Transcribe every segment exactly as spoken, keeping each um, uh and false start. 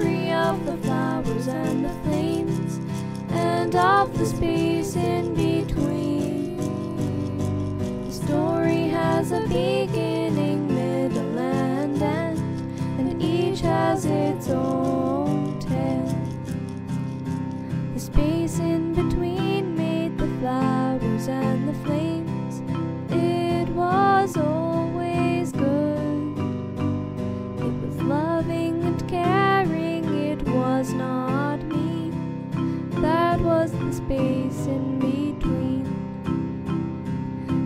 story of the flowers and the flames, and of the space in between. The story has a beginning, middle, and end, and each has its own tale. The space in between made the flowers and the flames. It was always good. It was loving and caring. It was not mean. That was the space in between.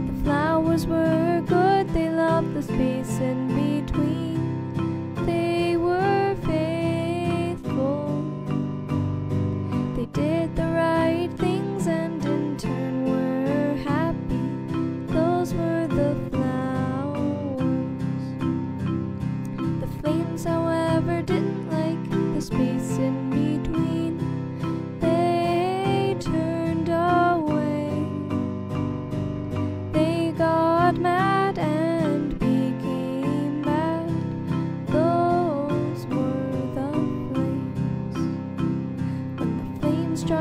The flowers were good. They loved the space in between. They were faithful. They did the right things and in turn were happy. Those were the flowers. The flames, however, didn't like the space in between.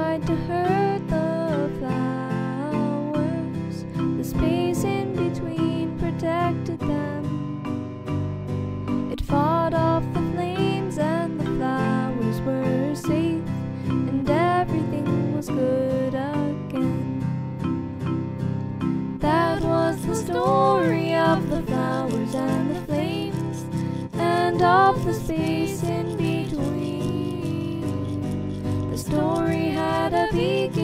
Tried to hurt the flowers. The space in between protected them. It fought off the flames and the flowers were safe, and everything was good again. That was the story of the flowers and the flames, and of the space in between. The story had a beginning.